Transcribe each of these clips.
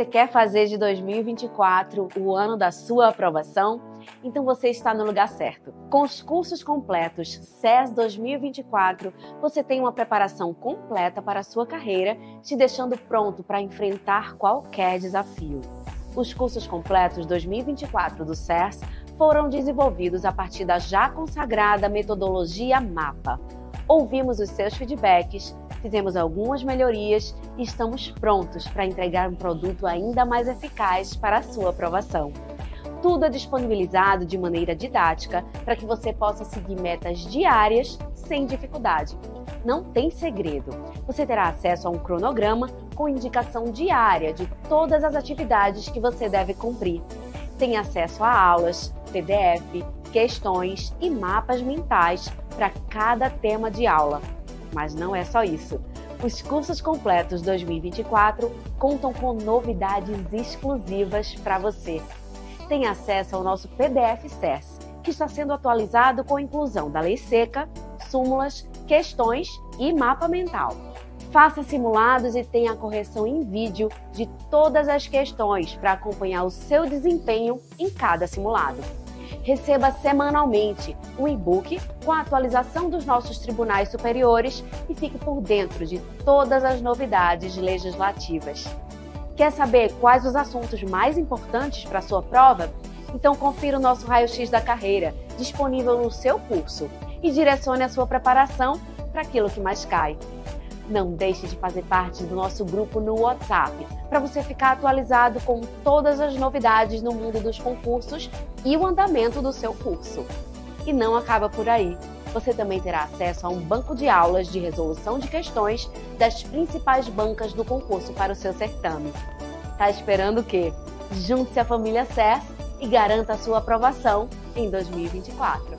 Você quer fazer de 2024 o ano da sua aprovação? Então você está no lugar certo. Com os cursos completos CES 2024, você tem uma preparação completa para a sua carreira, te deixando pronto para enfrentar qualquer desafio. Os cursos completos 2024 do CERS foram desenvolvidos a partir da já consagrada metodologia MAPA. Ouvimos os seus feedbacks, fizemos algumas melhorias e estamos prontos para entregar um produto ainda mais eficaz para a sua aprovação. Tudo é disponibilizado de maneira didática para que você possa seguir metas diárias sem dificuldade. Não tem segredo. Você terá acesso a um cronograma com indicação diária de todas as atividades que você deve cumprir. Tem acesso a aulas, PDF, questões e mapas mentais para cada tema de aula. Mas não é só isso. Os cursos completos 2024 contam com novidades exclusivas para você. Tem acesso ao nosso PDF-SERS, que está sendo atualizado com a inclusão da Lei Seca, súmulas, questões e mapa mental. Faça simulados e tenha a correção em vídeo de todas as questões para acompanhar o seu desempenho em cada simulado. Receba semanalmente um e-book com a atualização dos nossos tribunais superiores e fique por dentro de todas as novidades legislativas. Quer saber quais os assuntos mais importantes para a sua prova? Então confira o nosso Raio-X da Carreira, disponível no seu curso, e direcione a sua preparação para aquilo que mais cai. Não deixe de fazer parte do nosso grupo no WhatsApp, para você ficar atualizado com todas as novidades no mundo dos concursos e o andamento do seu curso. E não acaba por aí. Você também terá acesso a um banco de aulas de resolução de questões das principais bancas do concurso para o seu certame. Tá esperando o quê? Junte-se à família CES e garanta a sua aprovação em 2024.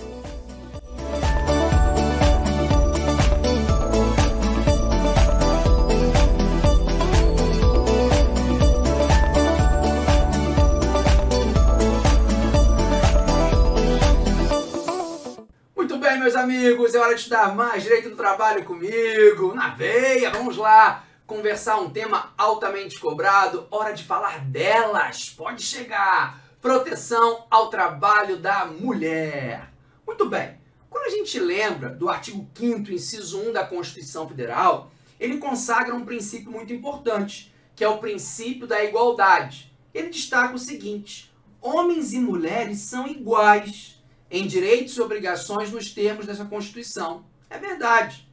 Meus amigos, é hora de estudar mais Direito do Trabalho comigo, na veia, vamos lá, conversar um tema altamente cobrado, hora de falar delas, pode chegar, proteção ao trabalho da mulher. Muito bem, quando a gente lembra do artigo 5º, inciso 1 da Constituição Federal, ele consagra um princípio muito importante, que é o princípio da igualdade. Ele destaca o seguinte, homens e mulheres são iguais em direitos e obrigações nos termos dessa Constituição. É verdade,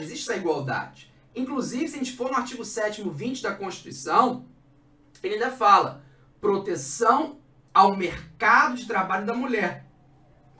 existe essa igualdade. Inclusive, se a gente for no artigo 7º, 20 da Constituição, ele ainda fala proteção ao mercado de trabalho da mulher,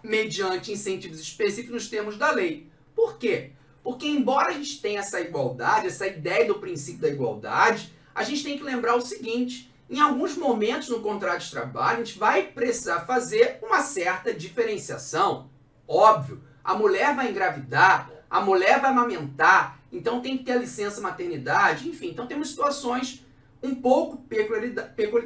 mediante incentivos específicos nos termos da lei. Por quê? Porque embora a gente tenha essa igualdade, essa ideia do princípio da igualdade, a gente tem que lembrar o seguinte, em alguns momentos no contrato de trabalho, a gente vai precisar fazer uma certa diferenciação. Óbvio, a mulher vai engravidar, a mulher vai amamentar, então tem que ter a licença maternidade, enfim. Então temos situações um pouco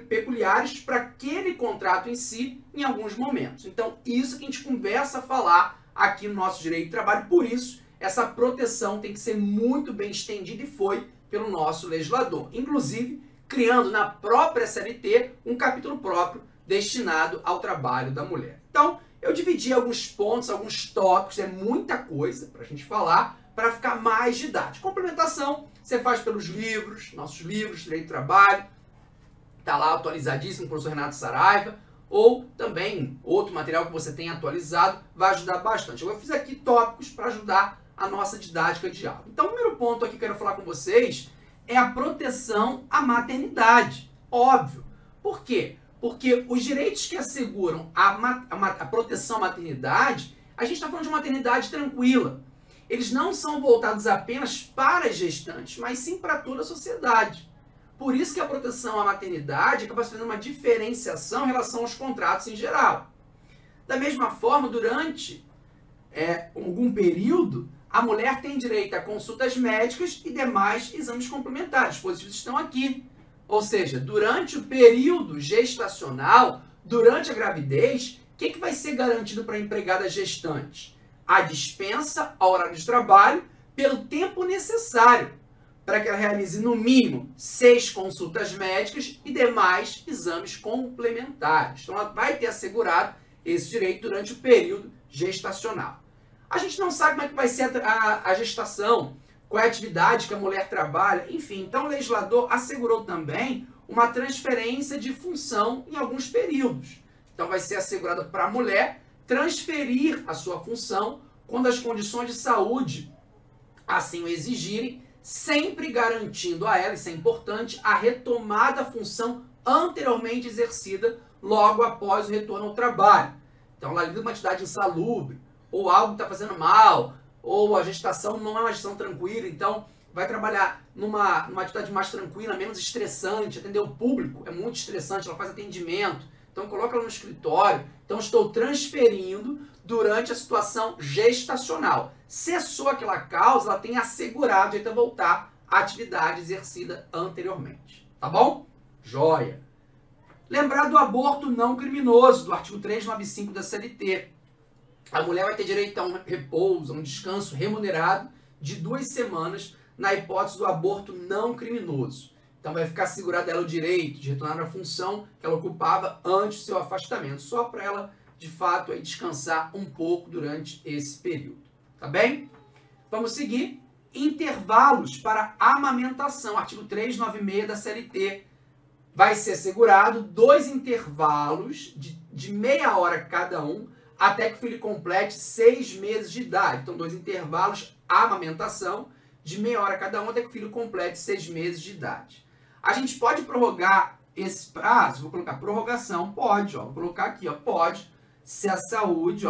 peculiares para aquele contrato em si, em alguns momentos. Então isso que a gente começa a falar aqui no nosso Direito do Trabalho, por isso essa proteção tem que ser muito bem estendida e foi pelo nosso legislador. Inclusive, criando na própria CLT um capítulo próprio destinado ao trabalho da mulher. Então, eu dividi alguns pontos, alguns tópicos, é muita coisa para a gente falar, para ficar mais didático. Complementação, você faz pelos livros, nossos livros, Direito do Trabalho, está lá atualizadíssimo, o professor Renato Saraiva, ou também outro material que você tem atualizado, vai ajudar bastante. Eu fiz aqui tópicos para ajudar a nossa didática de aula. Então, o primeiro ponto aqui que eu quero falar com vocês é a proteção à maternidade. Óbvio. Por quê? Porque os direitos que asseguram a proteção à maternidade, a gente está falando de uma maternidade tranquila. Eles não são voltados apenas para as gestantes, mas sim para toda a sociedade. Por isso que a proteção à maternidade acaba sendo uma diferenciação em relação aos contratos em geral. Da mesma forma, durante algum período, a mulher tem direito a consultas médicas e demais exames complementares. Os dispositivos estão aqui. Ou seja, durante o período gestacional, durante a gravidez, o que vai ser garantido para a empregada gestante? A dispensa ao horário de trabalho pelo tempo necessário para que ela realize, no mínimo, 6 consultas médicas e demais exames complementares. Então, ela vai ter assegurado esse direito durante o período gestacional. A gente não sabe como é que vai ser a gestação, qual é a atividade que a mulher trabalha, enfim. Então, o legislador assegurou também uma transferência de função em alguns períodos. Então, vai ser assegurada para a mulher transferir a sua função quando as condições de saúde assim o exigirem, sempre garantindo a ela, isso é importante, a retomada da função anteriormente exercida logo após o retorno ao trabalho. Então, ela lida com uma atividade insalubre, ou algo que está fazendo mal, ou a gestação não é uma gestação tranquila, então vai trabalhar numa atividade mais tranquila, menos estressante, atender o público é muito estressante, ela faz atendimento, então coloca ela no escritório, então estou transferindo durante a situação gestacional. Cessou aquela causa, ela tem assegurado o direito a voltar à atividade exercida anteriormente. Tá bom? Joia! Lembrar do aborto não criminoso, do artigo 395 da CLT. A mulher vai ter direito a um repouso, a um descanso remunerado de 2 semanas na hipótese do aborto não criminoso. Então vai ficar assegurado ela o direito de retornar à função que ela ocupava antes do seu afastamento, só para ela, de fato, aí descansar um pouco durante esse período. Tá bem? Vamos seguir. Intervalos para amamentação, artigo 396 da CLT. Vai ser assegurado 2 intervalos de meia hora cada um, até que o filho complete 6 meses de idade. Então, 2 intervalos, amamentação, de meia hora cada um, até que o filho complete 6 meses de idade. A gente pode prorrogar esse prazo? Vou colocar prorrogação, pode, ó. Vou colocar aqui, ó, pode, se a saúde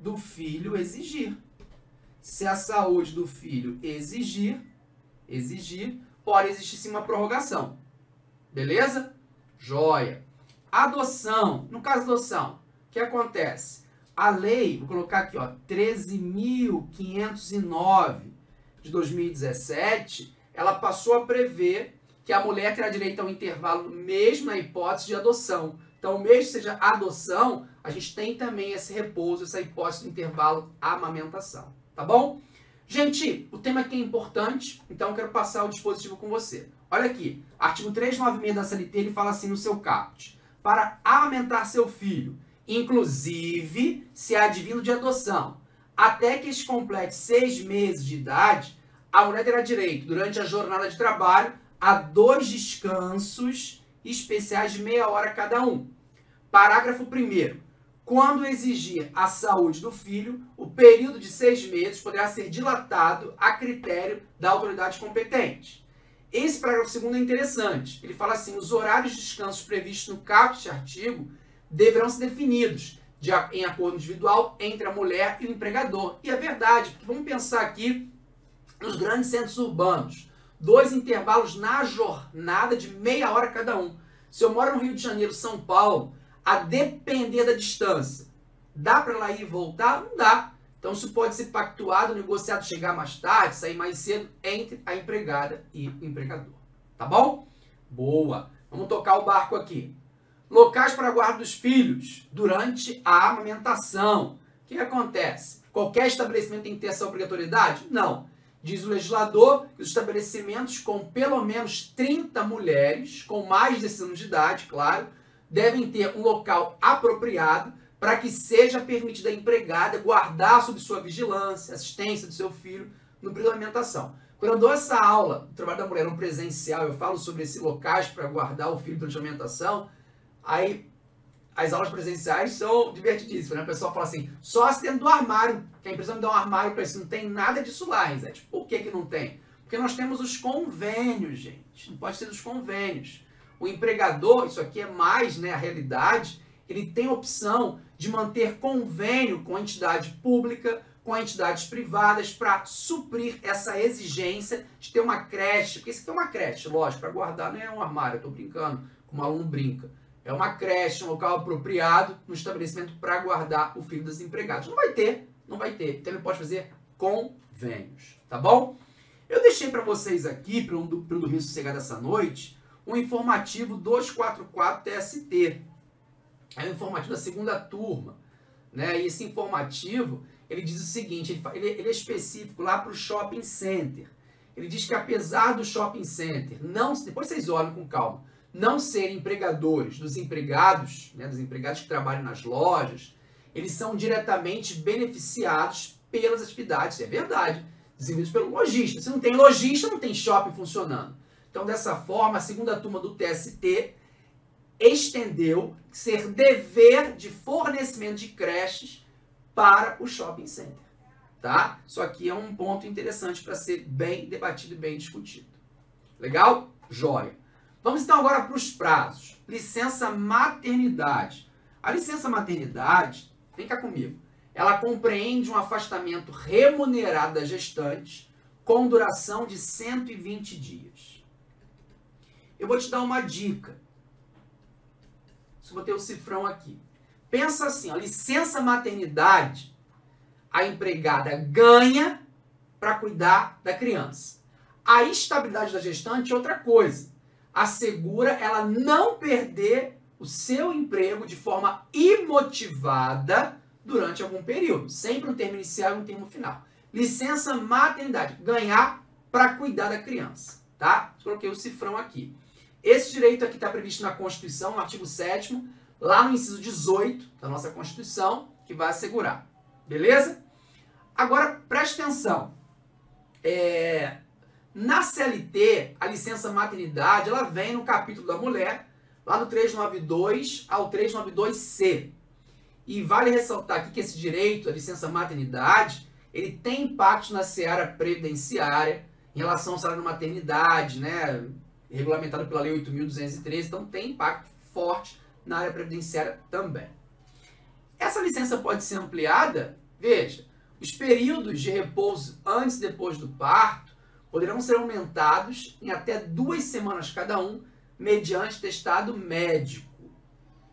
do filho exigir. Se a saúde do filho exigir, pode existir sim uma prorrogação. Beleza? Joia! Adoção. No caso da adoção, o que acontece? A lei, vou colocar aqui, ó, 13.509 de 2017, ela passou a prever que a mulher terá direito a um intervalo mesmo na hipótese de adoção. Então, mesmo que seja adoção, a gente tem também esse repouso, essa hipótese do intervalo amamentação. Tá bom? Gente, o tema aqui é importante, então eu quero passar o dispositivo com você. Olha aqui, artigo 396 da CLT, ele fala assim no seu caput: para amamentar seu filho, inclusive se advindo de adoção, até que este complete 6 meses de idade, a mulher terá direito, durante a jornada de trabalho, a 2 descansos especiais de meia hora cada um. Parágrafo 1º. Quando exigir a saúde do filho, o período de 6 meses poderá ser dilatado a critério da autoridade competente. Esse parágrafo 2º é interessante. Ele fala assim: os horários de descanso previstos no caput deste artigo deverão ser definidos em acordo individual entre a mulher e o empregador. E é verdade, porque vamos pensar aqui nos grandes centros urbanos. 2 intervalos na jornada de meia hora cada um. Se eu moro no Rio de Janeiro, São Paulo, a depender da distância, dá para ela ir e voltar? Não dá. Então, isso pode ser pactuado, negociado, chegar mais tarde, sair mais cedo, entre a empregada e o empregador. Tá bom? Boa. Vamos tocar o barco aqui. Locais para a guarda dos filhos durante a amamentação. O que acontece? Qualquer estabelecimento tem que ter essa obrigatoriedade? Não. Diz o legislador que os estabelecimentos com pelo menos 30 mulheres, com mais de 16 anos de idade, claro, devem ter um local apropriado para que seja permitida a empregada guardar sob sua vigilância, assistência do seu filho no período da amamentação. Quando eu dou essa aula do trabalho da mulher no presencial, eu falo sobre esses locais para guardar o filho durante a amamentação, aí as aulas presenciais são divertidíssimas, né? O pessoal fala assim, só se dentro do armário, que a empresa me dá um armário para isso, não tem nada disso lá, Reset. Por que que não tem? Porque nós temos os convênios, gente, não pode ser dos convênios. O empregador, isso aqui é mais, né, a realidade, ele tem a opção de manter convênio com a entidade pública, com entidades privadas, para suprir essa exigência de ter uma creche. Porque isso aqui é uma creche, lógico, para guardar não é um armário, eu estou brincando, como o aluno brinca. É uma creche, um local apropriado no estabelecimento para guardar o filho dos empregados. Não vai ter. Então ele pode fazer convênios, tá bom? Eu deixei para vocês aqui, para um dormir sossegado essa noite, o Informativo 244-TST, é o informativo da 2ª turma, né? E esse informativo, ele diz o seguinte, ele é específico lá para o shopping center. Ele diz que apesar do shopping center, não, depois vocês olham com calma, não serem empregadores dos empregados que trabalham nas lojas, eles são diretamente beneficiados pelas atividades, é verdade, desenvolvidas pelo lojista. Se não tem lojista, não tem shopping funcionando. Então, dessa forma, a segunda turma do TST estendeu ser dever de fornecimento de creches para o shopping center, tá? Isso aqui é um ponto interessante para ser bem debatido e bem discutido. Legal? Joia! Vamos então agora para os prazos. Licença maternidade. A licença maternidade, vem cá comigo, ela compreende um afastamento remunerado da gestante com duração de 120 dias. Eu vou te dar uma dica. Só botei o cifrão aqui. Pensa assim, a licença maternidade, a empregada ganha para cuidar da criança. A estabilidade da gestante é outra coisa. Assegura ela não perder o seu emprego de forma imotivada durante algum período. Sempre um termo inicial e um termo final. Licença maternidade, ganhar para cuidar da criança, tá? Coloquei o cifrão aqui. Esse direito aqui está previsto na Constituição, no artigo 7º, lá no inciso 18 da nossa Constituição, que vai assegurar. Beleza? Agora, preste atenção. Na CLT, a licença maternidade, ela vem no capítulo da mulher, lá no 392 ao 392C. E vale ressaltar aqui que esse direito, a licença maternidade, ele tem impacto na seara previdenciária, em relação ao salário da maternidade, né? Regulamentado pela Lei 8.213, então tem impacto forte na área previdenciária também. Essa licença pode ser ampliada, veja, os períodos de repouso antes e depois do parto poderão ser aumentados em até 2 semanas cada um, mediante testado médico.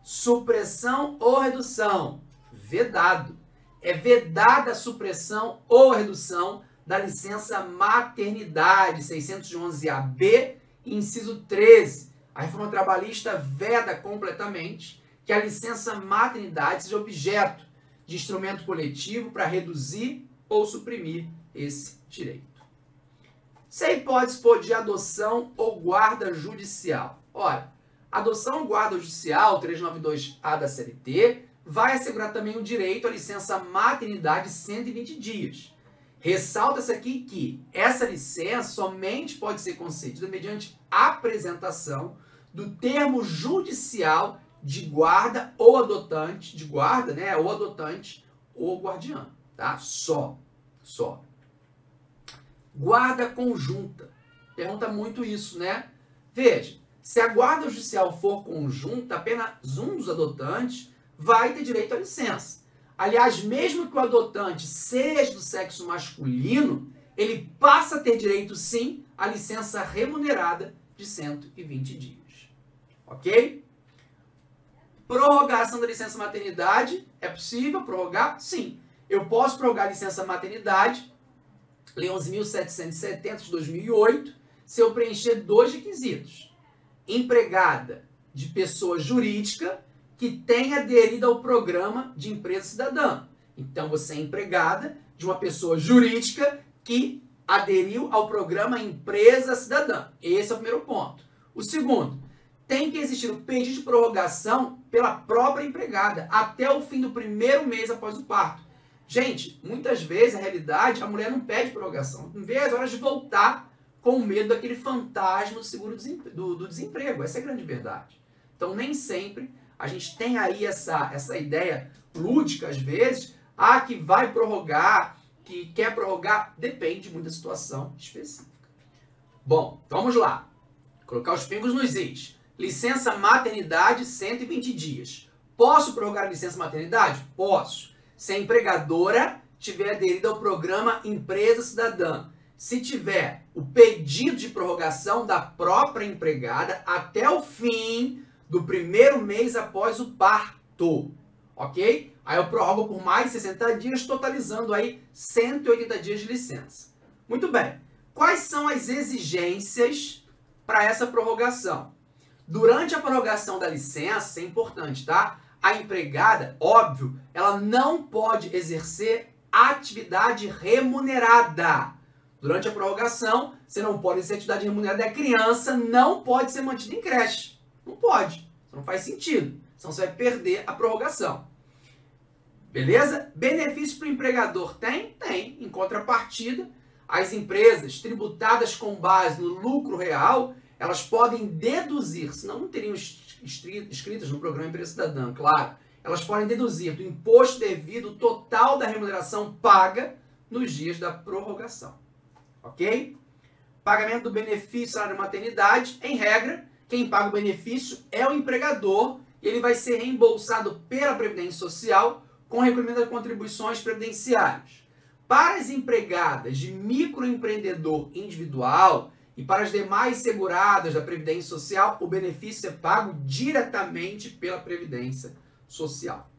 Supressão ou redução? Vedado. É vedada a supressão ou redução da licença maternidade, 611-AB, inciso 13. A reforma trabalhista veda completamente que a licença maternidade seja objeto de instrumento coletivo para reduzir ou suprimir esse direito. Se a hipótese for de adoção ou guarda judicial. Ora, adoção ou guarda judicial, 392A da CLT, vai assegurar também o direito à licença maternidade de 120 dias. Ressalta-se aqui que essa licença somente pode ser concedida mediante apresentação do termo judicial de guarda ou adotante, de guarda, né, ou adotante ou guardiã, tá? Só. Guarda conjunta. Pergunta muito isso, né? Veja, se a guarda judicial for conjunta, apenas um dos adotantes vai ter direito à licença. Aliás, mesmo que o adotante seja do sexo masculino, ele passa a ter direito, sim, à licença remunerada de 120 dias. Ok? Prorrogação da licença maternidade, é possível prorrogar? Sim. Eu posso prorrogar a licença maternidade, Lei 11.770 de 2008, se eu preencher 2 requisitos. Empregada de pessoa jurídica que tenha aderido ao programa de Empresa Cidadã. Então, você é empregada de uma pessoa jurídica que aderiu ao programa Empresa Cidadã. Esse é o primeiro ponto. O segundo, tem que existir o pedido de prorrogação pela própria empregada até o fim do primeiro mês após o parto. Gente, muitas vezes, na realidade, a mulher não pede prorrogação. Não vê as horas de voltar com medo daquele fantasma do seguro do desemprego. Essa é a grande verdade. Então, nem sempre a gente tem aí essa ideia lúdica, às vezes, que vai prorrogar, que quer prorrogar, depende muito da situação específica. Bom, vamos lá. Colocar os pingos nos is. Licença maternidade, 120 dias. Posso prorrogar a licença maternidade? Posso. Se a empregadora tiver aderido ao programa Empresa Cidadã, se tiver o pedido de prorrogação da própria empregada até o fim do primeiro mês após o parto, ok? Aí eu prorrogo por mais 60 dias, totalizando aí 180 dias de licença. Muito bem. Quais são as exigências para essa prorrogação? Durante a prorrogação da licença, é importante, tá? A empregada, óbvio, ela não pode exercer atividade remunerada. Durante a prorrogação, você não pode ser atividade remunerada. A criança não pode ser mantida em creche. Não pode. Isso não faz sentido. Senão você vai perder a prorrogação. Beleza? Benefício para o empregador tem? Tem. Em contrapartida, as empresas tributadas com base no lucro real, elas podem deduzir, senão não teriam inscritas no programa Empresa Cidadã, claro, elas podem deduzir do imposto devido o total da remuneração paga nos dias da prorrogação. Ok? Pagamento do benefício salário maternidade, em regra, quem paga o benefício é o empregador e ele vai ser reembolsado pela Previdência Social com recolhimento das contribuições previdenciárias. Para as empregadas de microempreendedor individual e para as demais seguradas da Previdência Social, o benefício é pago diretamente pela Previdência Social.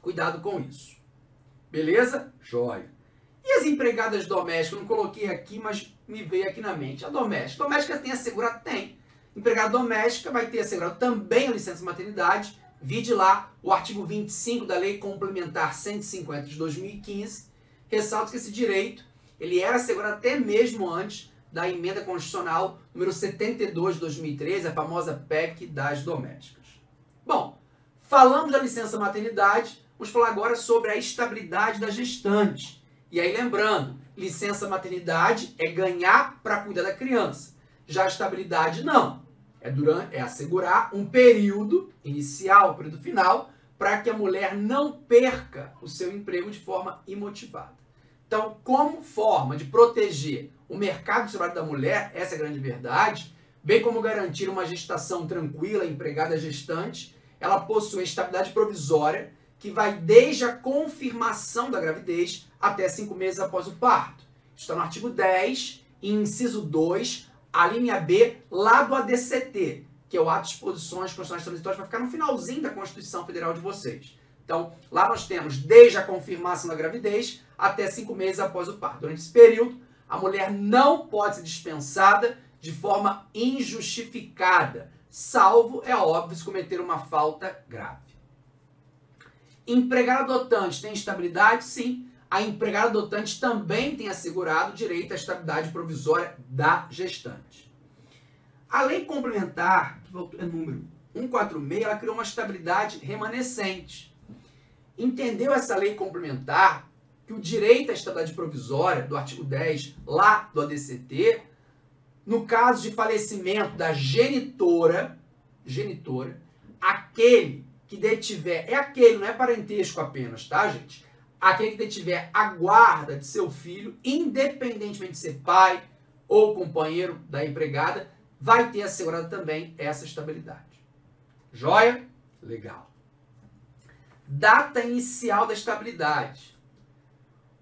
Cuidado com isso. Beleza? Joia. E as empregadas domésticas? Eu não coloquei aqui, mas me veio aqui na mente. A doméstica. Doméstica tem assegurado? Tem. Empregada doméstica vai ter assegurado também a licença maternidade. Vide lá o artigo 25 da Lei Complementar 150 de 2015. Ressalto que esse direito, ele era assegurado até mesmo antes da Emenda Constitucional número 72 de 2013, a famosa PEC das domésticas. Bom, falamos da licença maternidade, vamos falar agora sobre a estabilidade da gestante. E aí lembrando, licença maternidade é ganhar para cuidar da criança. Já a estabilidade não, é assegurar um período inicial, um período final, para que a mulher não perca o seu emprego de forma imotivada. Então, como forma de proteger o mercado de trabalho da mulher, essa é a grande verdade, bem como garantir uma gestação tranquila, empregada gestante, ela possui estabilidade provisória que vai desde a confirmação da gravidez até 5 meses após o parto. Isso está no artigo 10, inciso 2, a linha B, lá do ADCT, que é o ato de disposições constitucionais transitórias, vai ficar no finalzinho da Constituição Federal de vocês. Então, lá nós temos desde a confirmação da gravidez até 5 meses após o parto. Durante esse período, a mulher não pode ser dispensada de forma injustificada, salvo, é óbvio, se cometer uma falta grave. Empregada adotante tem estabilidade? Sim. A empregada adotante também tem assegurado o direito à estabilidade provisória da gestante. A lei complementar, é número 146, ela criou uma estabilidade remanescente. Entendeu essa lei complementar que o direito à estabilidade provisória, do artigo 10, lá do ADCT, no caso de falecimento da genitora, aquele que detiver, é aquele, não é parentesco apenas, tá, gente? Aquele que detiver a guarda de seu filho, independentemente de ser pai ou companheiro da empregada, vai ter assegurado também essa estabilidade. Joia? Legal. Data inicial da estabilidade.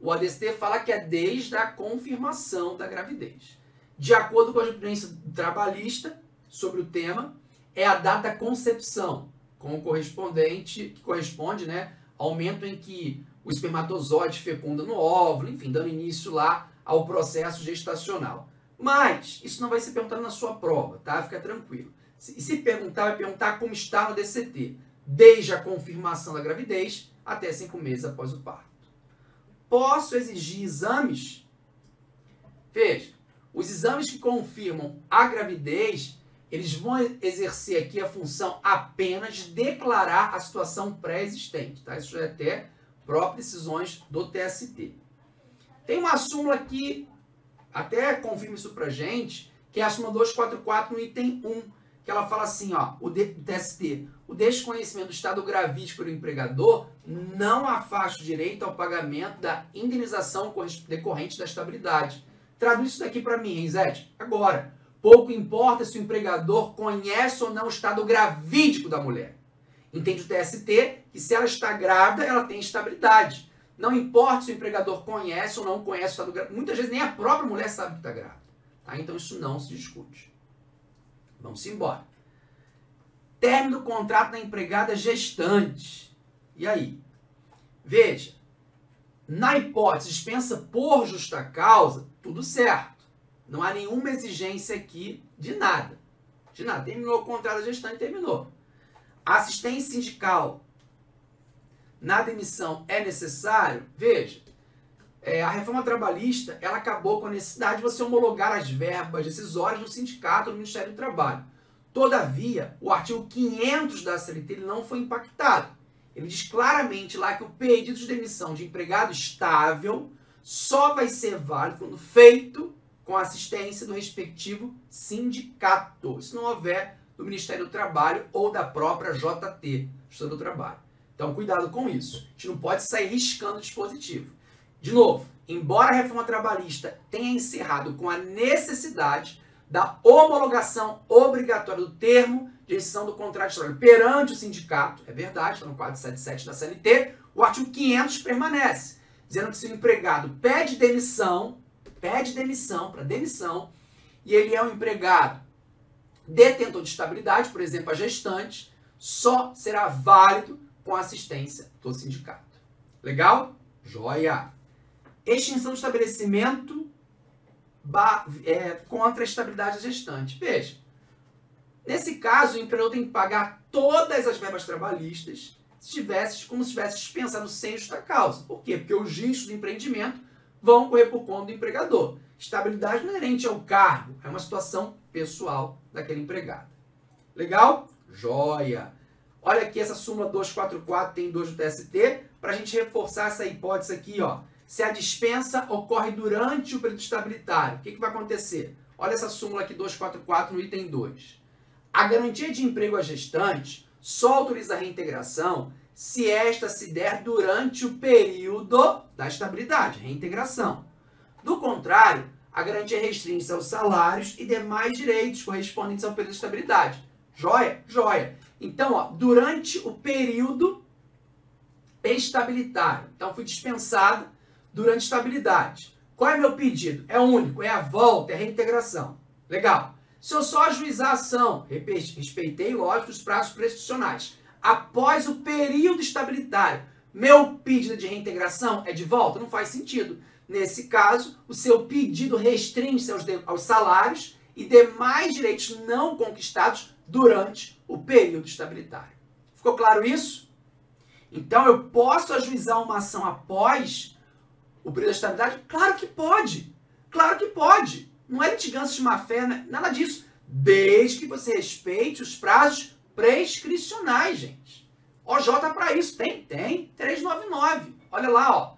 O ADCT fala que é desde a confirmação da gravidez. De acordo com a jurisprudência trabalhista sobre o tema, é a data concepção, com o correspondente, que corresponde, né, ao momento em que o espermatozoide fecunda no óvulo, enfim, dando início lá ao processo gestacional. Mas isso não vai ser perguntado na sua prova, tá? Fica tranquilo. E se perguntar, vai perguntar como está no ADCT, desde a confirmação da gravidez até 5 meses após o parto. Posso exigir exames? Veja, os exames que confirmam a gravidez, eles vão exercer aqui a função apenas de declarar a situação pré-existente, tá? Isso já é até próprias decisões do TST. Tem uma súmula que até confirma isso pra gente, que é a súmula 244 no item 1, que ela fala assim, ó, o TST, o desconhecimento do estado gravídico pelo empregador não afasta o direito ao pagamento da indenização decorrente da estabilidade. Traduz isso daqui para mim, hein, Zé? Agora, pouco importa se o empregador conhece ou não o estado gravídico da mulher. Entende o TST que se ela está grávida, ela tem estabilidade. Não importa se o empregador conhece ou não conhece o estado gravídico. Muitas vezes nem a própria mulher sabe que está grávida. Tá? Então isso não se discute. Vamos embora. Término do contrato da empregada gestante. E aí? Veja, na hipótese dispensa por justa causa, tudo certo. Não há nenhuma exigência aqui de nada. De nada. Terminou o contrato da gestante, terminou. Assistência sindical na demissão é necessário? Veja, a reforma trabalhista, ela acabou com a necessidade de você homologar as verbas decisórias do sindicato do Ministério do Trabalho. Todavia, o artigo 500 da CLT ele não foi impactado. Ele diz claramente lá que o pedido de demissão de empregado estável só vai ser válido quando feito com a assistência do respectivo sindicato, se não houver do Ministério do Trabalho ou da própria JT, Ministério do Trabalho. Então, cuidado com isso. A gente não pode sair riscando o dispositivo. De novo, embora a reforma trabalhista tenha encerrado com a necessidade da homologação obrigatória do termo de extinção do contrato de trabalho perante o sindicato, é verdade, está no 477 da CLT, o artigo 500 permanece, dizendo que se o empregado pede demissão, e ele é um empregado detentor de estabilidade, por exemplo, a gestante, só será válido com a assistência do sindicato. Legal? Joia! Extinção do estabelecimento contra a estabilidade da gestante. Veja, nesse caso, o empregador tem que pagar todas as verbas trabalhistas como se tivesse dispensado sem justa causa. Por quê? Porque os riscos do empreendimento vão correr por conta do empregador. Estabilidade não é inerente ao cargo, é uma situação pessoal daquele empregado. Legal? Joia! Olha aqui, essa súmula 244 tem 2 do TST, para a gente reforçar essa hipótese aqui, ó. Se a dispensa ocorre durante o período estabilitário, o que vai acontecer? Olha essa súmula aqui, 244, no item 2. A garantia de emprego à gestante só autoriza a reintegração se esta se der durante o período da estabilidade, reintegração. Do contrário, a garantia restringe-se aos salários e demais direitos correspondentes ao período de estabilidade. Joia? Joia. Então, ó, durante o período estabilitário. Então, fui dispensado durante estabilidade. Qual é meu pedido? É único, é a volta, é a reintegração. Legal. Se eu só ajuizar a ação, respeitei, lógico, os prazos prescricionais, após o período estabilitário, meu pedido de reintegração é de volta? Não faz sentido. Nesse caso, o seu pedido restringe-se aos salários e demais direitos não conquistados durante o período estabilitário. Ficou claro isso? Então, eu posso ajuizar uma ação após o período de estabilidade? Claro que pode! Claro que pode! Não é litigância de má-fé, nada disso. Desde que você respeite os prazos prescricionais, gente. OJ para isso, tem? Tem. 399. Olha lá, ó.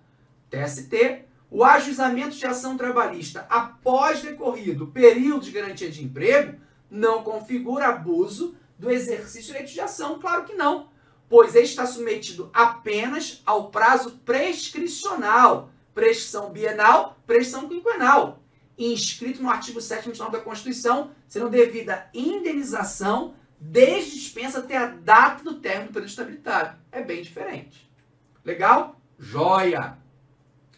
TST. O ajuizamento de ação trabalhista após decorrido o período de garantia de emprego não configura abuso do exercício de direito de ação. Claro que não, pois ele está submetido apenas ao prazo prescricional, prescrição bienal, prescrição quinquenal, inscrito no artigo 7.109 da Constituição, sendo devida indenização desde dispensa até a data do término do período estabilitário. É bem diferente. Legal? Joia!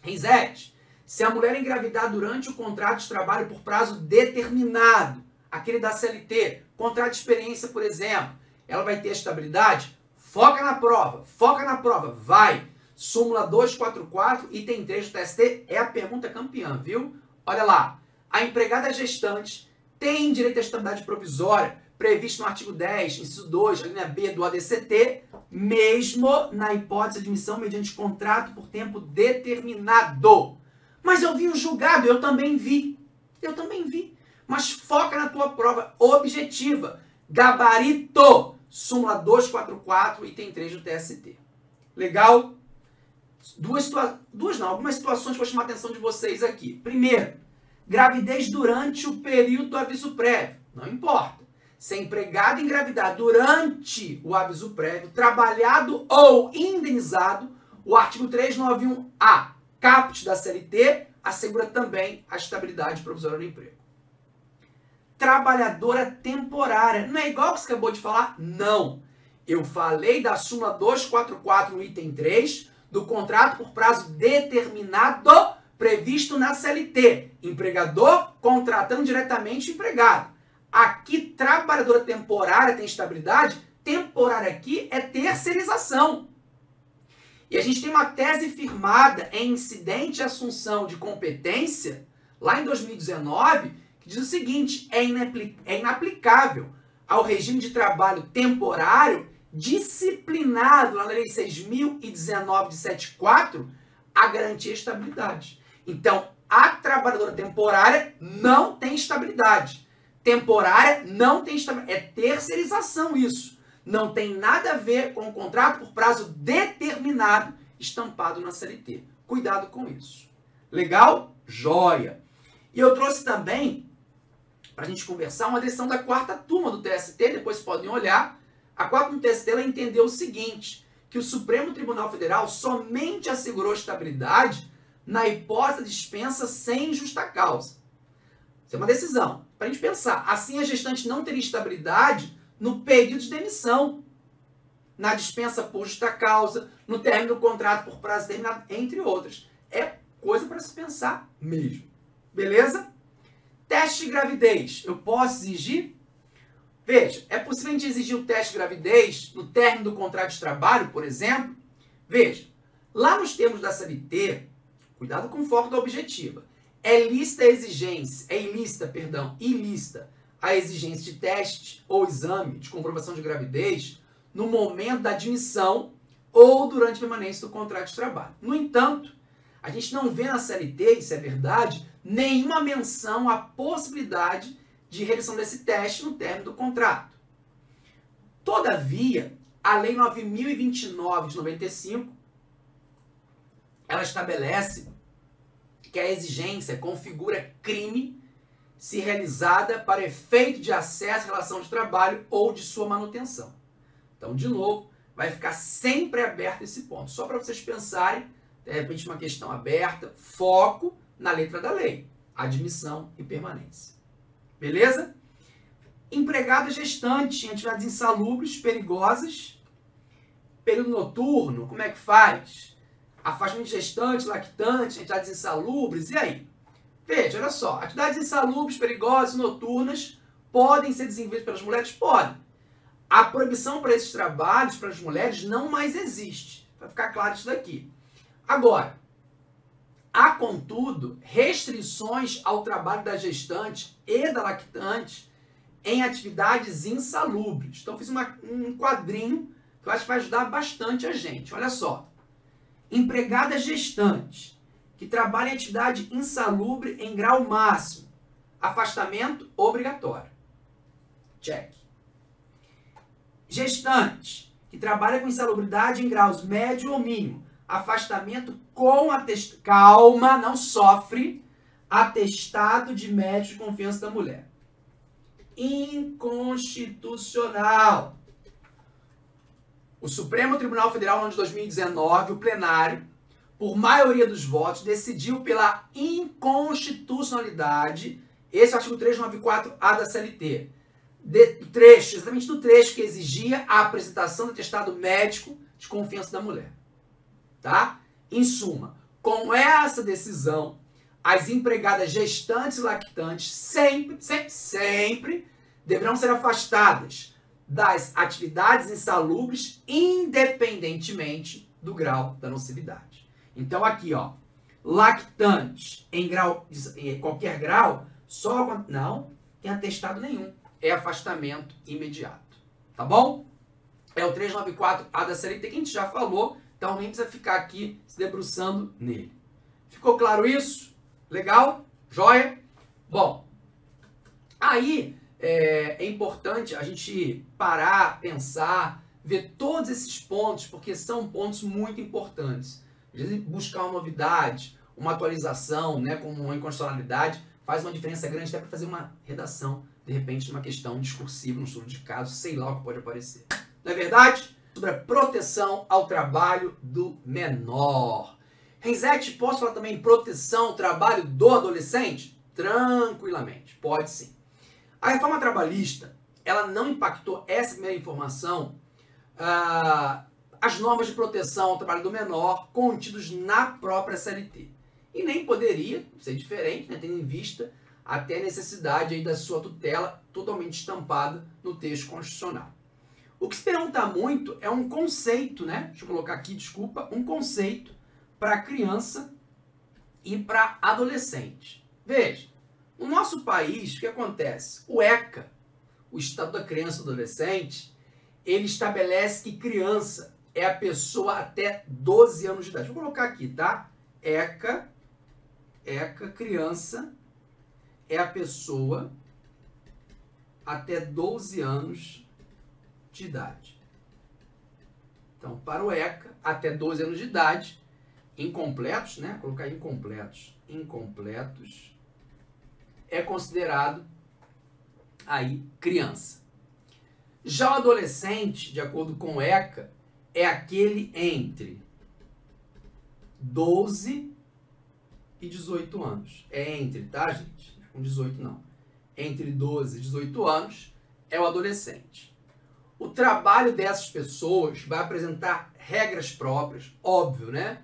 Reset. Se a mulher engravidar durante o contrato de trabalho por prazo determinado, aquele da CLT, contrato de experiência, por exemplo, ela vai ter estabilidade? Foca na prova, vai! Súmula 244, item 3 do TST, é a pergunta campeã, viu? Olha lá, a empregada gestante tem direito à estabilidade provisória, previsto no artigo 10, inciso 2, linha B do ADCT, mesmo na hipótese de admissão mediante contrato por tempo determinado. Mas eu vi um julgado, eu também vi. Mas foca na tua prova objetiva, gabarito, súmula 244, item 3 do TST. Legal? Algumas situações para chamar a atenção de vocês aqui. Primeiro, gravidez durante o período do aviso prévio, não importa. Se a empregada engravidar durante o aviso prévio, trabalhado ou indenizado, o artigo 391A, caput da CLT, assegura também a estabilidade provisória do emprego. Trabalhadora temporária. Não é igual que você acabou de falar? Não. Eu falei da súmula 244 no item 3 do contrato por prazo determinado previsto na CLT. Empregador contratando diretamente o empregado. Aqui, trabalhadora temporária tem estabilidade, temporária aqui é terceirização. E a gente tem uma tese firmada em incidente de assunção de competência, lá em 2019, que diz o seguinte, é inaplicável ao regime de trabalho temporário disciplinado na Lei 6.019 de 74, a garantia de estabilidade. Então, a trabalhadora temporária não tem estabilidade. Temporária não tem estabilidade. É terceirização isso. Não tem nada a ver com o contrato por prazo determinado estampado na CLT. Cuidado com isso. Legal? Joia! E eu trouxe também, para a gente conversar, uma decisão da 4ª turma do TST, depois podem olhar. A 4ª do TST ela entendeu o seguinte, que o Supremo Tribunal Federal somente assegurou estabilidade na hipótese de dispensa sem justa causa. Isso é uma decisão. Para a gente pensar, assim a gestante não teria estabilidade no pedido de demissão, na dispensa por justa causa, no término do contrato por prazo determinado, entre outras. É coisa para se pensar mesmo. Beleza? Teste de gravidez. Eu posso exigir? Veja, é possível a gente exigir o teste de gravidez no término do contrato de trabalho, por exemplo? Veja, lá nos termos da CLT, cuidado com o foco da objetiva. É ilícita a exigência de teste ou exame de comprovação de gravidez no momento da admissão ou durante a permanência do contrato de trabalho. No entanto, a gente não vê na CLT, isso é verdade, nenhuma menção à possibilidade de realização desse teste no término do contrato. Todavia, a Lei 9.029 de 95, ela estabelece que a exigência configura crime se realizada para efeito de acesso à relação de trabalho ou de sua manutenção. Então, de novo, vai ficar sempre aberto esse ponto. Só para vocês pensarem, de repente, uma questão aberta, foco na letra da lei, admissão e permanência. Beleza? Empregada gestante em atividades insalubres, perigosas, período noturno, como é que faz? Afastamento de gestante, lactante, atividades insalubres, e aí? Veja, olha só, atividades insalubres, perigosas, noturnas, podem ser desenvolvidas pelas mulheres? Podem. A proibição para esses trabalhos, para as mulheres, não mais existe. Vai ficar claro isso daqui. Agora, há, contudo, restrições ao trabalho da gestante e da lactante em atividades insalubres. Então, fiz um quadrinho que eu acho que vai ajudar bastante a gente. Olha só. Empregada gestante, que trabalha em atividade insalubre em grau máximo. Afastamento obrigatório. Check. Gestante, que trabalha com insalubridade em graus médio ou mínimo. Afastamento com atestado. Calma, não sofre. Atestado de médico de confiança da mulher. Inconstitucional. O Supremo Tribunal Federal, no ano de 2019, o plenário, por maioria dos votos, decidiu pela inconstitucionalidade, esse é o artigo 394A da CLT, exatamente do trecho que exigia a apresentação do atestado médico de confiança da mulher. Tá? Em suma, com essa decisão, as empregadas gestantes e lactantes sempre deverão ser afastadas das atividades insalubres, independentemente do grau da nocividade. Então, aqui, ó, lactante em qualquer grau, só não tem atestado nenhum. É afastamento imediato. Tá bom? É o 394A da CLT que a gente já falou, então nem precisa ficar aqui se debruçando nele. Ficou claro isso? Legal? Joia? Bom, aí é importante a gente parar, pensar, ver todos esses pontos, porque são pontos muito importantes. Às vezes, buscar uma novidade, uma atualização, né, como uma inconstitucionalidade, faz uma diferença grande até para fazer uma redação, de repente, de uma questão discursiva, um estudo de caso, sei lá o que pode aparecer. Não é verdade? Sobre a proteção ao trabalho do menor. Renzetti, posso falar também proteção ao trabalho do adolescente? Tranquilamente, pode sim. A reforma trabalhista, ela não impactou, essa primeira informação, as normas de proteção ao trabalho do menor contidos na própria CLT. E nem poderia ser diferente, né, tendo em vista até a necessidade aí da sua tutela totalmente estampada no texto constitucional. O que se pergunta muito é um conceito, né? Deixa eu colocar aqui, desculpa, um conceito para criança e para adolescente. Veja. No nosso país, o que acontece? O ECA, o Estatuto da Criança e do Adolescente, ele estabelece que criança é a pessoa até 12 anos de idade. Vou colocar aqui, tá? ECA, criança, é a pessoa até 12 anos de idade. Então, para o ECA, até 12 anos de idade, incompletos, né? Colocar incompletos. Incompletos é considerado aí criança. Já o adolescente, de acordo com o ECA, é aquele entre 12 e 18 anos. É entre, tá, gente? Com 18 não. Entre 12 e 18 anos é o adolescente. O trabalho dessas pessoas vai apresentar regras próprias, óbvio, né?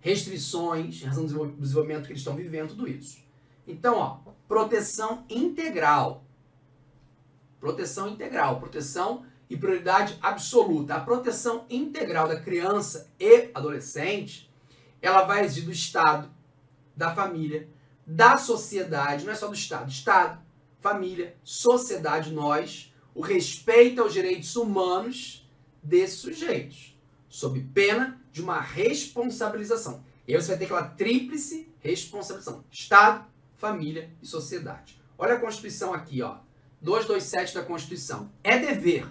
Restrições, razão do desenvolvimento que eles estão vivendo, tudo isso. Então, ó, proteção integral. Proteção integral, proteção e prioridade absoluta. A proteção integral da criança e adolescente, ela vai exigir do Estado, da família, da sociedade, não é só do Estado, Estado, família, sociedade, nós, o respeito aos direitos humanos desses sujeitos, sob pena de uma responsabilização. E aí você vai ter aquela tríplice responsabilização, Estado, família e sociedade. Olha a Constituição aqui, ó, 227 da Constituição. É dever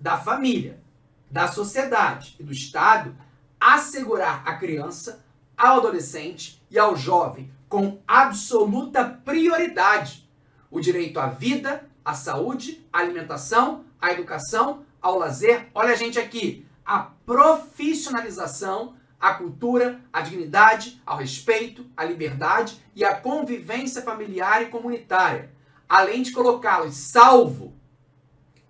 da família, da sociedade e do Estado assegurar à criança, ao adolescente e ao jovem, com absoluta prioridade, o direito à vida, à saúde, à alimentação, à educação, ao lazer. Olha a gente aqui, à profissionalização, à cultura, à dignidade, ao respeito, à liberdade e à convivência familiar e comunitária, além de colocá-los salvo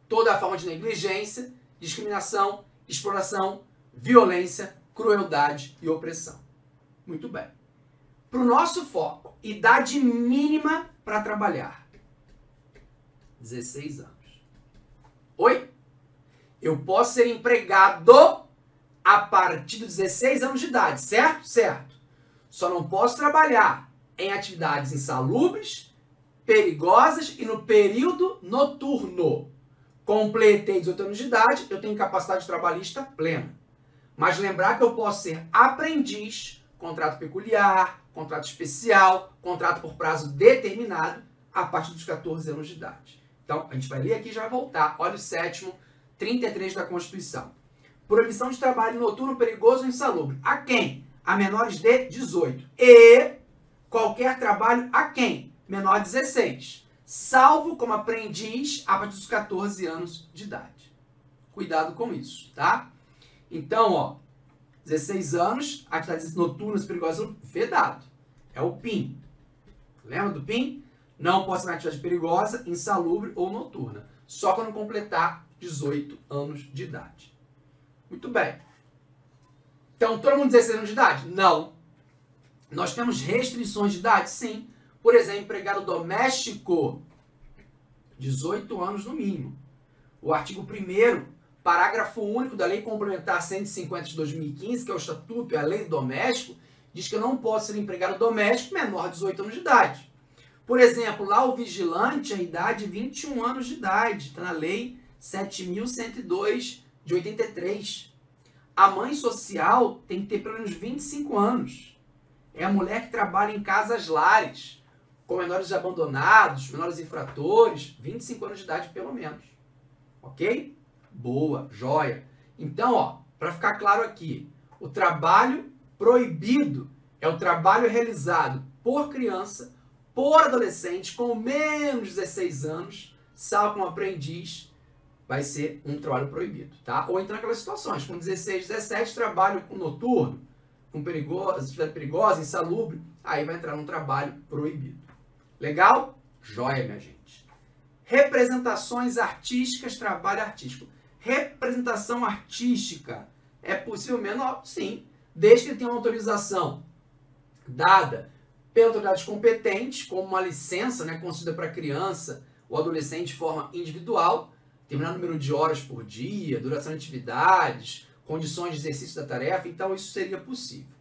toda a forma de negligência, discriminação, exploração, violência, crueldade e opressão. Muito bem. Para o nosso foco, idade mínima para trabalhar. 16 anos. Oi? Eu posso ser empregado a partir dos 16 anos de idade, certo? Certo. Só não posso trabalhar em atividades insalubres, perigosas e no período noturno. Completei 18 anos de idade, eu tenho capacidade trabalhista plena. Mas lembrar que eu posso ser aprendiz, contrato peculiar, contrato especial, contrato por prazo determinado, a partir dos 14 anos de idade. Então, a gente vai ler aqui e já vai voltar. Olha o sétimo, 33 da Constituição. Proibição de trabalho noturno, perigoso ou insalubre. A quem? A menores de 18. E qualquer trabalho a quem? Menor de 16. Salvo como aprendiz a partir dos 14 anos de idade. Cuidado com isso, tá? Então, ó, 16 anos, atividades noturnas perigosas, vedado. É o PIN. Lembra do PIN? Não pode ser uma atividade perigosa, insalubre ou noturna. Só quando completar 18 anos de idade. Muito bem. Então, todo mundo 16 anos de idade? Não. Nós temos restrições de idade? Sim. Por exemplo, empregado doméstico, 18 anos no mínimo. O artigo 1º, parágrafo único da Lei Complementar 150 de 2015, que é o Estatuto e a Lei do Doméstico, diz que eu não posso ser empregado doméstico menor de 18 anos de idade. Por exemplo, lá o vigilante, a idade é 21 anos de idade, está na Lei 7.102 de 83. A mãe social tem que ter pelo menos 25 anos. É a mulher que trabalha em casas lares, com menores abandonados, menores infratores, 25 anos de idade pelo menos. Ok? Boa, joia. Então, ó, para ficar claro aqui, o trabalho proibido é o trabalho realizado por criança, por adolescente com menos de 16 anos, salvo como aprendiz, vai ser um trabalho proibido, tá? Ou então aquelas situações, com 16, 17, trabalho noturno, com perigosa, insalubre, aí vai entrar um trabalho proibido. Legal? Joia, minha gente. Representações artísticas, trabalho artístico. Representação artística é possível menor? Sim, desde que tenha uma autorização dada pela autoridade competente, como uma licença, né, concedida para criança ou adolescente de forma individual, determinado número de horas por dia, duração de atividades, condições de exercício da tarefa, então isso seria possível.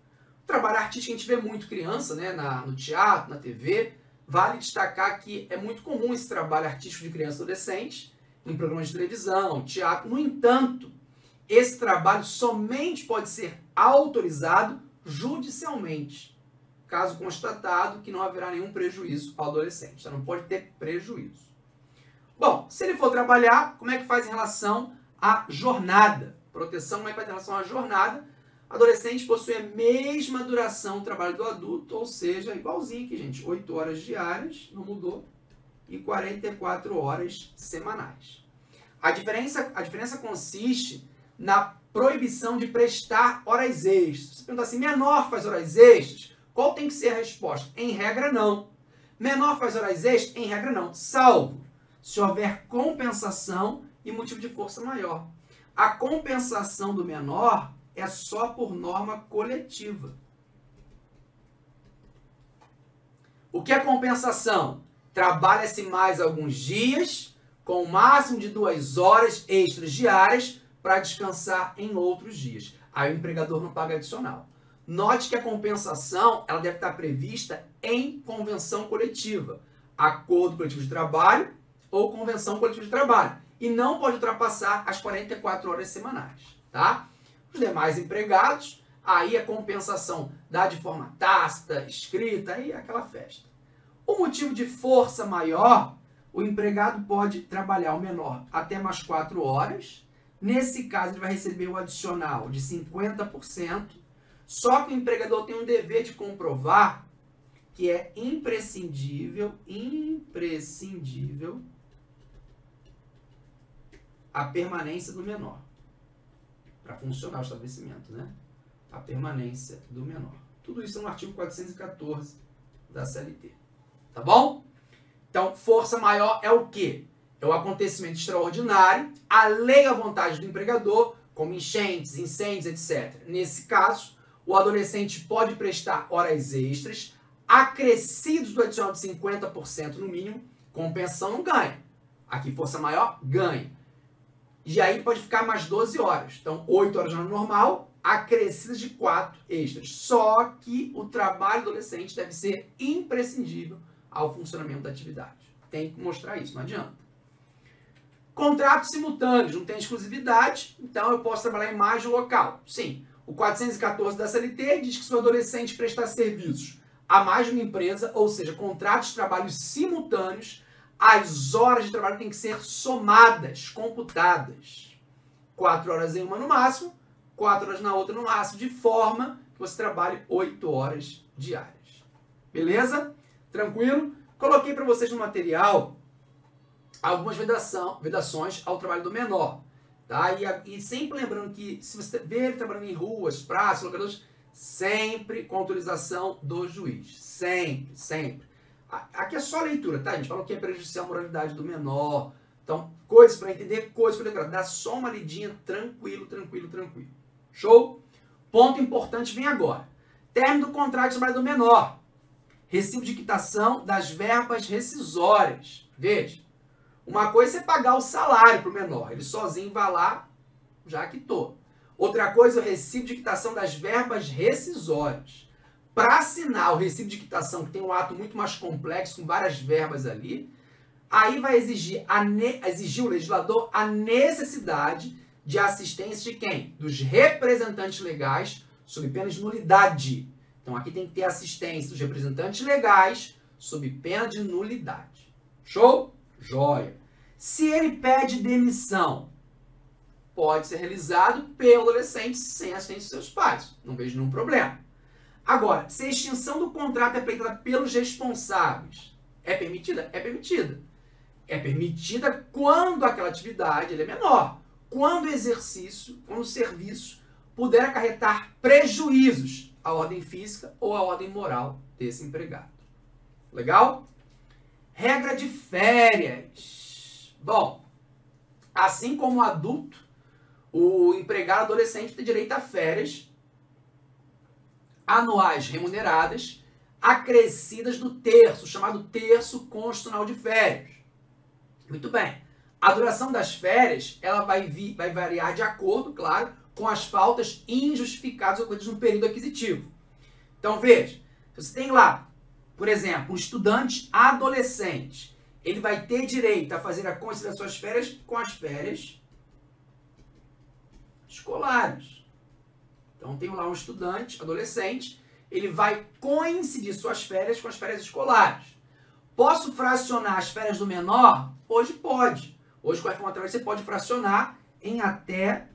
O trabalho artístico a gente vê muito criança, né, no teatro, na TV. Vale destacar que é muito comum esse trabalho artístico de criança e adolescente, em programas de televisão, teatro. No entanto, esse trabalho somente pode ser autorizado judicialmente. caso constatado que não haverá nenhum prejuízo ao adolescente. Então, não pode ter prejuízo. Bom, se ele for trabalhar, como é que faz em relação à jornada? Proteção vai em relação à jornada. Adolescente possui a mesma duração do trabalho do adulto, ou seja, igualzinho aqui, gente. 8 horas diárias, não mudou, e 44 horas semanais. A diferença consiste na proibição de prestar horas extras. Você pergunta assim, menor faz horas extras? Qual tem que ser a resposta? Em regra, não. Menor faz horas extras? Em regra, não. Salvo se houver compensação e motivo de força maior. A compensação do menor é só por norma coletiva. O que é compensação? Trabalha-se mais alguns dias, com o máximo de 2 horas extras diárias, para descansar em outros dias. Aí o empregador não paga adicional. Note que a compensação ela deve estar prevista em convenção coletiva, acordo coletivo de trabalho ou convenção coletiva de trabalho, e não pode ultrapassar as 44 horas semanais, tá? Os demais empregados, aí a compensação dá de forma tácita, escrita, aí é aquela festa. O motivo de força maior, o empregado pode trabalhar o menor até mais 4 horas, nesse caso ele vai receber o adicional de 50%, só que o empregador tem um dever de comprovar que é imprescindível a permanência do menor, para funcionar o estabelecimento, né? A permanência do menor. Tudo isso no artigo 414 da CLT, tá bom? Então, força maior é o quê? É o acontecimento extraordinário, alheio à vontade do empregador, como enchentes, incêndios, etc. Nesse caso, o adolescente pode prestar horas extras, acrescidos do adicional de 50% no mínimo, compensação não ganha. Aqui, força maior, ganha. E aí pode ficar mais 12 horas. Então, 8 horas no normal, acrescidas de 4 extras. Só que o trabalho adolescente deve ser imprescindível ao funcionamento da atividade. Tem que mostrar isso, não adianta. Contratos simultâneos, não tem exclusividade, então eu posso trabalhar em mais de um local. Sim, o 414 da CLT diz que se o adolescente prestar serviços a mais de uma empresa, ou seja, contratos de trabalho simultâneos, as horas de trabalho têm que ser somadas, computadas. 4 horas em uma no máximo, 4 horas na outra no máximo, de forma que você trabalhe 8 horas diárias. Beleza? Tranquilo? Coloquei para vocês no material algumas vedações ao trabalho do menor. Tá? E sempre lembrando que se você vê ele trabalhando em ruas, praças, locadores, sempre com autorização do juiz. Sempre, sempre. Aqui é só a leitura, tá? A gente falou que é prejudicial à moralidade do menor. Então, coisas para entender, coisas para decorar. Dá só uma lidinha, tranquilo, tranquilo, tranquilo. Show? Ponto importante vem agora. Término do contrato de trabalho do menor. Recibo de quitação das verbas rescisórias. Veja, uma coisa é pagar o salário para o menor. Ele sozinho vai lá, já quitou. Outra coisa é o recibo de quitação das verbas rescisórias. Para assinar o recibo de quitação, que tem um ato muito mais complexo, com várias verbas ali, aí vai exigir o legislador a necessidade de assistência de quem? Dos representantes legais, sob pena de nulidade. Então aqui tem que ter assistência dos representantes legais, sob pena de nulidade. Show? Joia! Se ele pede demissão, pode ser realizado pelo adolescente sem assistência de seus pais. Não vejo nenhum problema. Agora, se a extinção do contrato é pleiteada pelos responsáveis, é permitida? É permitida. É permitida quando aquela atividade é menor, quando o exercício, quando o serviço puder acarretar prejuízos à ordem física ou à ordem moral desse empregado. Legal? Regra de férias. Bom, assim como o adulto, o empregado adolescente tem direito a férias anuais remuneradas, acrescidas do terço, chamado terço constitucional de férias. Muito bem. A duração das férias, ela vai variar de acordo, claro, com as faltas injustificadas ocorridas no período aquisitivo. Então, veja, você tem lá, por exemplo, um estudante adolescente, ele vai ter direito a fazer a conciliação das suas férias com as férias escolares. Então, tem lá um estudante adolescente ele vai coincidir suas férias com as férias escolares. Posso fracionar as férias do menor? Hoje pode. Hoje, com a reforma trabalhista, você pode fracionar em até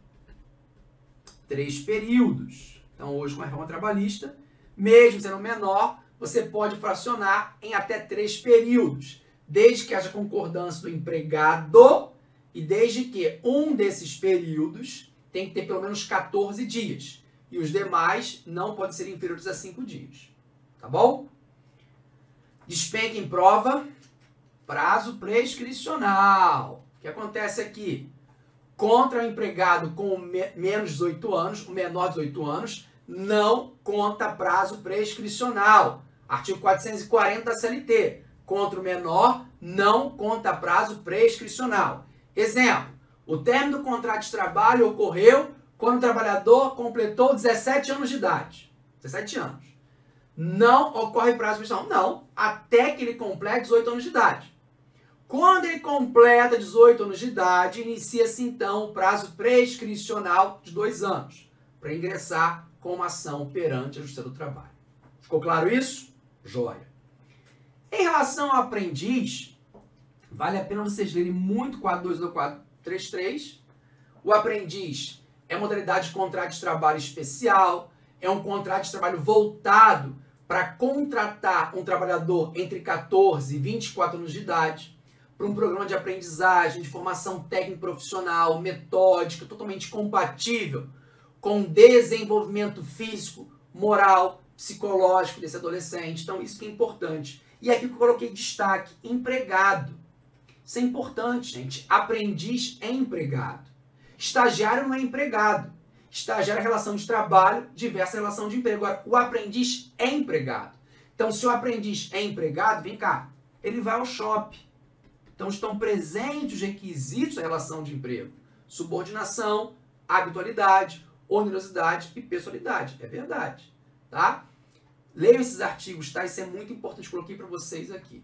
3 períodos. Então, hoje, com a reforma trabalhista, mesmo sendo menor, você pode fracionar em até 3 períodos, desde que haja concordância do empregado e desde que um desses períodos tem que ter pelo menos 14 dias. E os demais não podem ser inferiores a 5 dias. Tá bom? Despenca em prova, prazo prescricional. O que acontece aqui? Contra o empregado com menos de 18 anos, o menor de 18 anos, não conta prazo prescricional. Artigo 440 da CLT. Contra o menor, não conta prazo prescricional. Exemplo, o término do contrato de trabalho ocorreu quando o trabalhador completou 17 anos de idade. 17 anos. Não ocorre prazo prescricional. Não, até que ele complete 18 anos de idade. Quando ele completa 18 anos de idade, inicia-se então o prazo prescricional de 2 anos para ingressar com uma ação perante a Justiça do Trabalho. Ficou claro isso? Joia. Em relação ao aprendiz, vale a pena vocês lerem muito 4.244.33. O aprendiz é modalidade de contrato de trabalho especial, é um contrato de trabalho voltado para contratar um trabalhador entre 14 e 24 anos de idade, para um programa de aprendizagem, de formação técnico-profissional, metódica, totalmente compatível com desenvolvimento físico, moral, psicológico desse adolescente. Então, isso que é importante. E aqui eu coloquei destaque, empregado. Isso é importante, gente. Aprendiz é empregado. Estagiário não é empregado. Estagiário é relação de trabalho, diversa relação de emprego. Agora, o aprendiz é empregado. Então, se o aprendiz é empregado, vem cá, ele vai ao shopping. Então, estão presentes os requisitos da relação de emprego. Subordinação, habitualidade, onerosidade e pessoalidade. É verdade, tá? Leiam esses artigos, tá? Isso é muito importante, coloquei para vocês aqui.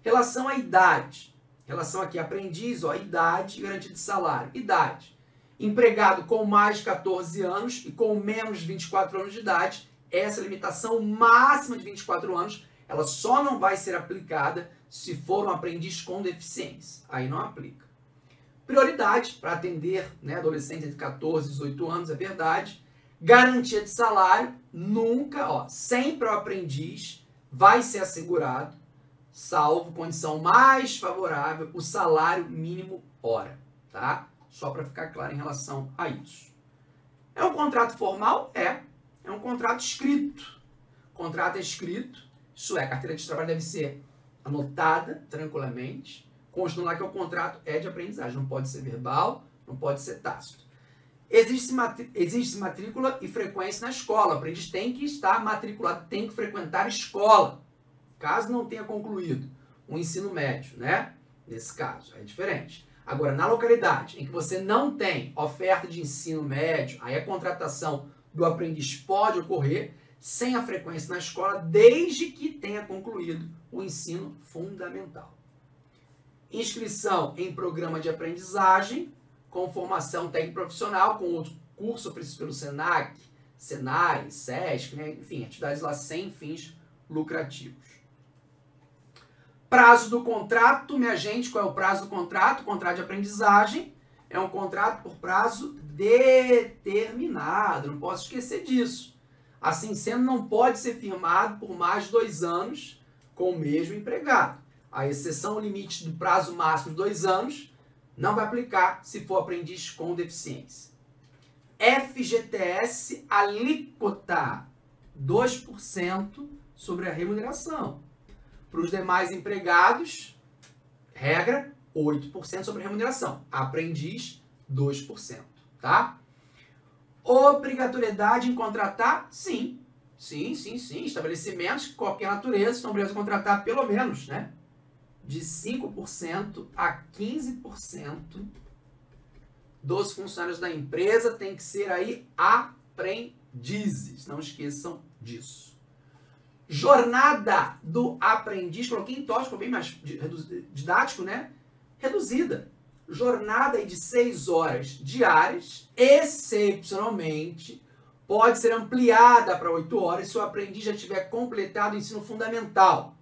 Relação à idade. Relação aqui, aprendiz, ó, idade e garantia de salário. Idade. Empregado com mais de 14 anos e com menos de 24 anos de idade, essa limitação máxima de 24 anos, ela só não vai ser aplicada se for um aprendiz com deficiência. Aí não aplica. Prioridade para atender, né, adolescente entre 14 e 18 anos, é verdade. Garantia de salário, nunca, ó, sempre o aprendiz vai ser assegurado, salvo condição mais favorável, o salário mínimo hora, tá? Só para ficar claro em relação a isso. É um contrato formal? É. É um contrato escrito. Contrato é escrito, isso é, a carteira de trabalho deve ser anotada tranquilamente, constando lá que o contrato é de aprendizagem, não pode ser verbal, não pode ser tácito. Existe matrícula e frequência na escola, o aprendiz tem que estar matriculado, tem que frequentar a escola. Caso não tenha concluído o ensino médio, né? Nesse caso, é diferente. Agora, na localidade em que você não tem oferta de ensino médio, aí a contratação do aprendiz pode ocorrer sem a frequência na escola, desde que tenha concluído o ensino fundamental. Inscrição em programa de aprendizagem, com formação técnico-profissional, com outro curso oferecido pelo SENAC, Senai, SESC, né? Enfim, atividades lá sem fins lucrativos. Prazo do contrato, minha gente, qual é o prazo do contrato? O contrato de aprendizagem é um contrato por prazo determinado, não posso esquecer disso. Assim sendo, não pode ser firmado por mais de 2 anos com o mesmo empregado. A exceção ao limite do prazo máximo de 2 anos não vai aplicar se for aprendiz com deficiência. FGTS, alíquota 2% sobre a remuneração. Para os demais empregados, regra 8% sobre a remuneração. Aprendiz, 2%, tá? Obrigatoriedade em contratar? Sim. Sim, sim, sim. Estabelecimentos de qualquer natureza estão obrigados a contratar pelo menos, né? De 5% a 15% dos funcionários da empresa tem que ser aí aprendizes. Não esqueçam disso. Jornada do aprendiz, coloquei em tópico bem mais didático, né? Reduzida. Jornada aí de 6 horas diárias, excepcionalmente pode ser ampliada para 8 horas se o aprendiz já tiver completado o ensino fundamental.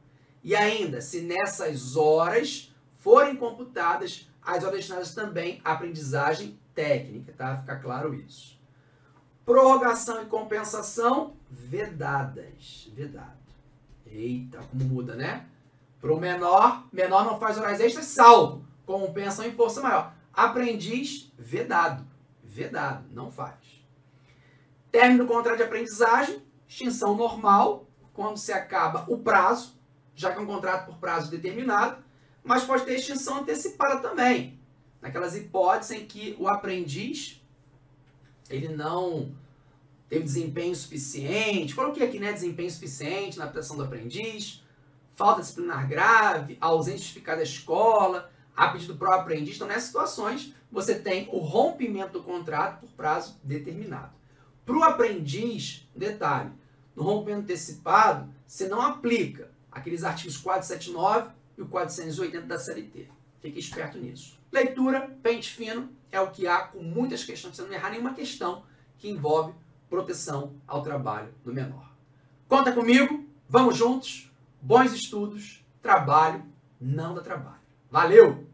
E ainda, se nessas horas forem computadas as horas destinadas também à aprendizagem técnica, tá? Fica claro isso. Prorrogação e compensação vedadas. Vedado. Eita, como muda, né? Pro menor, menor não faz horas extras, salvo compensação em força maior. Aprendiz, vedado. Vedado, não faz. Término do contrato de aprendizagem, extinção normal, quando se acaba o prazo, já que é um contrato por prazo determinado, mas pode ter extinção antecipada também, naquelas hipóteses em que o aprendiz ele não teve desempenho suficiente, coloquei aqui, né, desempenho suficiente na aplicação do aprendiz, falta disciplinar grave, ausência justificada da escola, a pedido do próprio aprendiz. Então, nessas situações, você tem o rompimento do contrato por prazo determinado. Para o aprendiz, detalhe, no rompimento antecipado, você não aplica aqueles artigos 479 e o 480 da CLT. Fique esperto nisso. Leitura, pente fino, é o que há com muitas questões, para você não errar nenhuma questão que envolve proteção ao trabalho do menor. Conta comigo, vamos juntos, bons estudos, trabalho, não dá trabalho. Valeu!